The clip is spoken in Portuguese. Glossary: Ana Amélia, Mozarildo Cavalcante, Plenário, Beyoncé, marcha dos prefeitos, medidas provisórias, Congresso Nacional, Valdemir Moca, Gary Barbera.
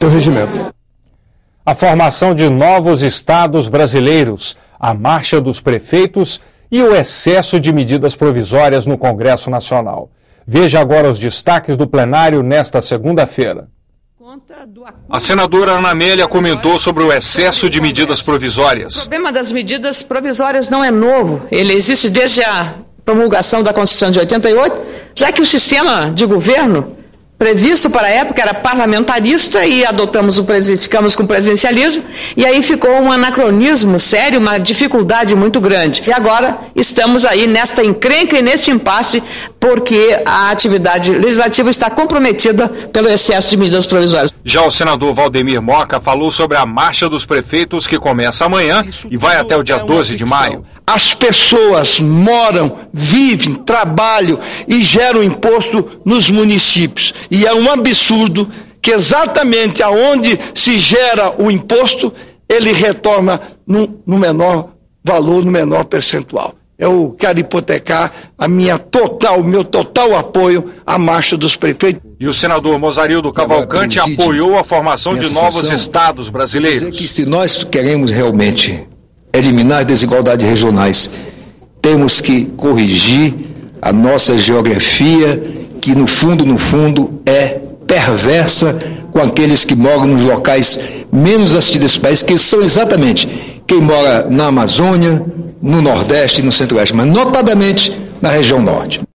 seu regimento. A formação de novos estados brasileiros, a marcha dos prefeitos e o excesso de medidas provisórias no Congresso Nacional. Veja agora os destaques do plenário nesta segunda-feira. A senadora Ana Amélia comentou sobre o excesso de medidas provisórias. O problema das medidas provisórias não é novo, ele existe desde a promulgação da Constituição de 88, já que o sistema de governo previsto para a época era parlamentarista e adotamos ficamos com o presidencialismo, e aí ficou um anacronismo sério, uma dificuldade muito grande. E agora estamos aí nesta encrenca e neste impasse, porque a atividade legislativa está comprometida pelo excesso de medidas provisórias. Já o senador Valdemir Moca falou sobre a marcha dos prefeitos que começa amanhã e vai até o dia 12 de maio. As pessoas moram, vivem, trabalham e geram imposto nos municípios. E é um absurdo que exatamente aonde se gera o imposto, ele retorna no menor valor, no menor percentual. Eu quero hipotecar o meu total apoio à marcha dos prefeitos. E o senador Mozarildo Cavalcante apoiou a formação de novos estados brasileiros. Que se nós queremos realmente eliminar as desigualdades regionais, temos que corrigir a nossa geografia, que no fundo é perversa com aqueles que moram nos locais menos assistidos desse país, que são exatamente quem mora na Amazônia, no Nordeste e no Centro-Oeste, mas notadamente na região Norte.